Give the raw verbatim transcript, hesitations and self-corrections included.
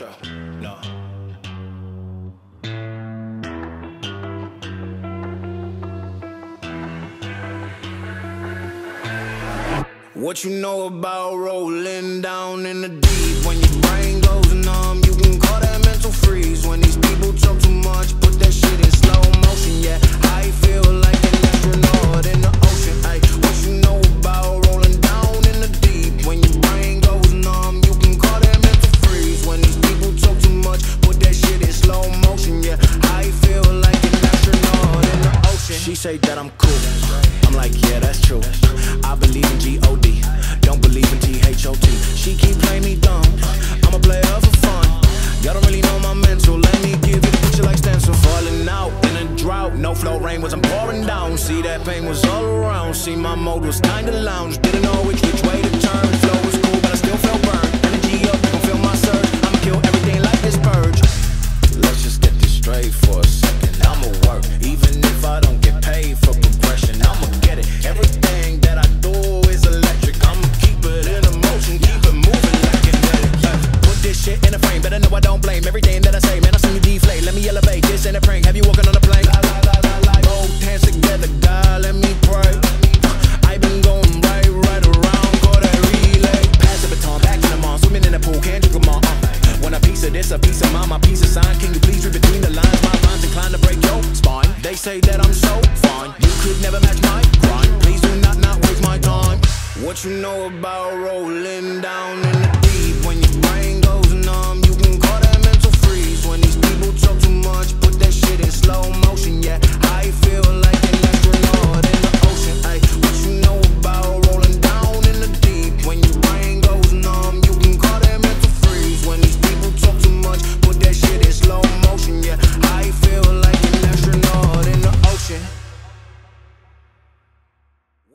extra. No. What you know about rolling down in the deep? When your brain goes numb, you can call that mental freeze. When these people talk too much, put that shit in slow motion. Yeah, I feel like an astronaut in the ocean. Ay, what you know about rolling down in the deep? When your brain goes numb, you can call that mental freeze. When these people talk too much, put that shit in slow motion. Yeah, I feel like an astronaut in the ocean. She say that I'm cool. I'm like, yeah, that's true. I believe in G O D, don't believe in T H O T. She keep playing me dumb, I'm a player for fun. Y'all don't really know my mental, let me give it a picture like stencil. Falling out in a drought, no flow rain was I'm pouring down. See that pain was all around, see my mode was kinda lounge. Didn't know which, which way to turn, flow was cool but I still felt burned. Energy up, you can feel my surge, I'ma kill everything like this purge. Let's just get this straight for a second, I'ma work. Even if I don't get paid for progression, I'ma get it, everything that I in a frame, better know I don't blame everything that I say. Man, I see you deflate, let me elevate. This ain't a prank, have you walking on a plane? La, la, la, la, la. Both hands together, God, let me pray. I been going right, right around, call that relay. Pass the baton, back to the mall, swimming in the pool, can't drink them all. Uh. Want a piece of this, a piece of mine, my piece of sign. Can you please read between the lines? My mind's inclined to break your spine. They say that I'm so fine, you could never match my grind. Please do not, not waste my time. What you know about rolling down in the deep? When your brain goes numb, you can call that mental freeze. When these people talk too much, put that shit in slow motion. Yeah, I feel like an astronaut in the ocean. Ay, what you know about rolling down in the deep? When your brain goes numb, you can call that mental freeze. When these people talk too much, put that shit in slow motion. Yeah, I feel like an astronaut in the ocean.